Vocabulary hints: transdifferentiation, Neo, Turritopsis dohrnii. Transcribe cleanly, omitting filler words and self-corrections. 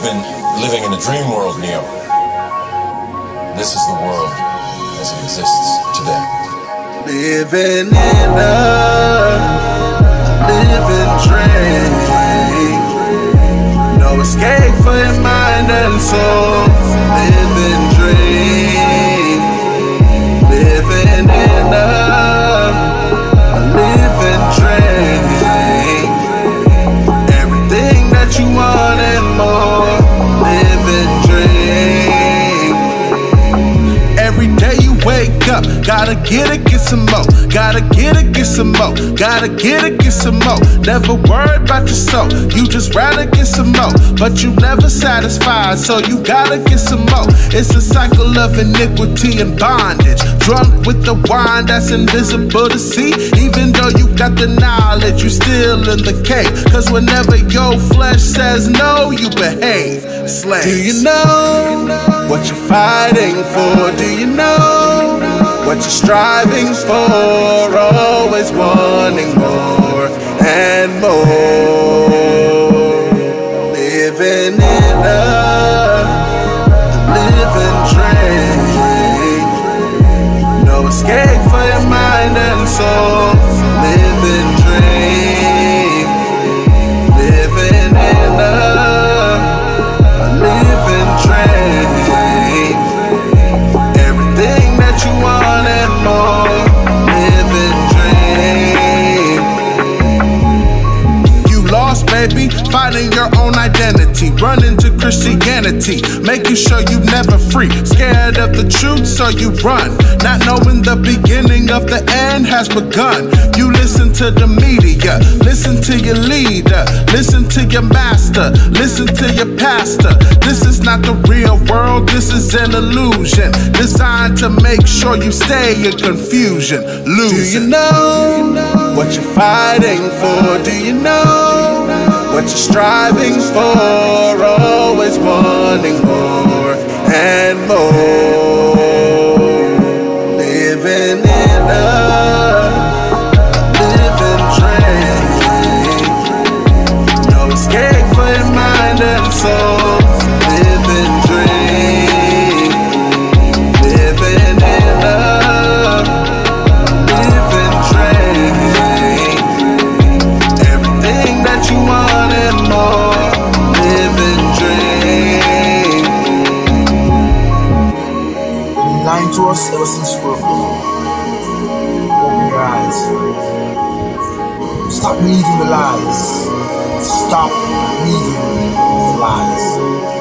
You've been living in a dream world, Neo. This is the world as it exists today. Living dream. No escape for your mind and soul. Living dream. Living in a living dream. Everything that you want and more. Living dream. Every day you wake up, gotta get it, get some more. Gotta get it, get some more. Gotta get it, get some more. Never worry about your soul. You just rather get some more. But you never satisfied, so you gotta get some more. It's a cycle of iniquity and bondage. Drunk with the wine that's invisible to see. Even though you got the knowledge, you still in the cave. Cause whenever your flesh says no, you behave. Slaves. Do you know what you're fighting for? Do you know what you're striving for? Always wanting more and more. Living in a living dream. No escape for your mind and soul. Living dream. Living in a living dream. Everything that you want and more. Baby, finding your own identity, running to Christianity, making sure you never free, scared of the truth so you run, not knowing the beginning of the end has begun. You listen to the media, listen to your leader, listen to your master, listen to your pastor. This is not the real world, this is an illusion, designed to make sure you stay in confusion, losing. Do you know what you're fighting for? Do you know what you're striving for? Always wanting more and more. Living in a living dream. No escape for your mind and soul. Living dream. Living in a living dream. Everything that you want. To us ever since we were born. Open your eyes. Stop believing the lies. Stop believing the lies.